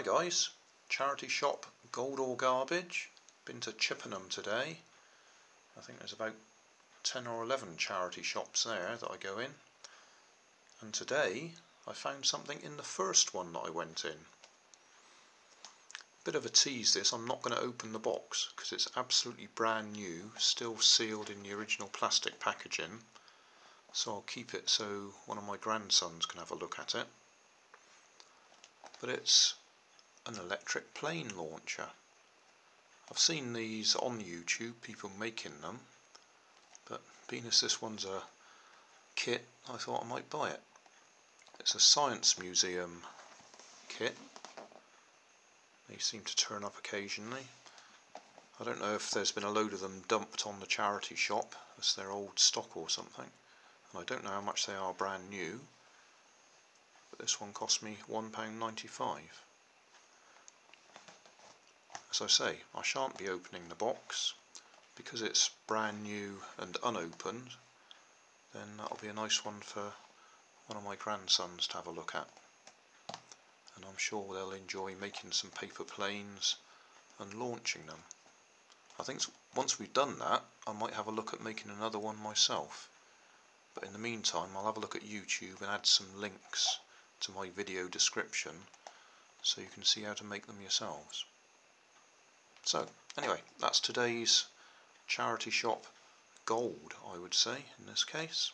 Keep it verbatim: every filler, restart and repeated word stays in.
Hi guys, charity shop Gold or Garbage. Been to Chippenham today. I think there's about ten or eleven charity shops there that I go in, and today I found something in the first one that I went in. Bit of a tease this, I'm not going to open the box because it's absolutely brand new, still sealed in the original plastic packaging, so I'll keep it so one of my grandsons can have a look at it. But it's an electric plane launcher. I've seen these on YouTube, people making them, but being as this one's a kit, I thought I might buy it. It's a Science Museum kit. They seem to turn up occasionally. I don't know if there's been a load of them dumped on the charity shop as their old stock or something, and I don't know how much they are brand new. But this one cost me one pound ninety-five. As I say, I shan't be opening the box because it's brand new and unopened. Then that'll be a nice one for one of my grandsons to have a look at, and I'm sure they'll enjoy making some paper planes and launching them. I think once we've done that, I might have a look at making another one myself, but in the meantime I'll have a look at YouTube and add some links to my video description so you can see how to make them yourselves. So anyway, that's today's charity shop gold, I would say, in this case.